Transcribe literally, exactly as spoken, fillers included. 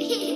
We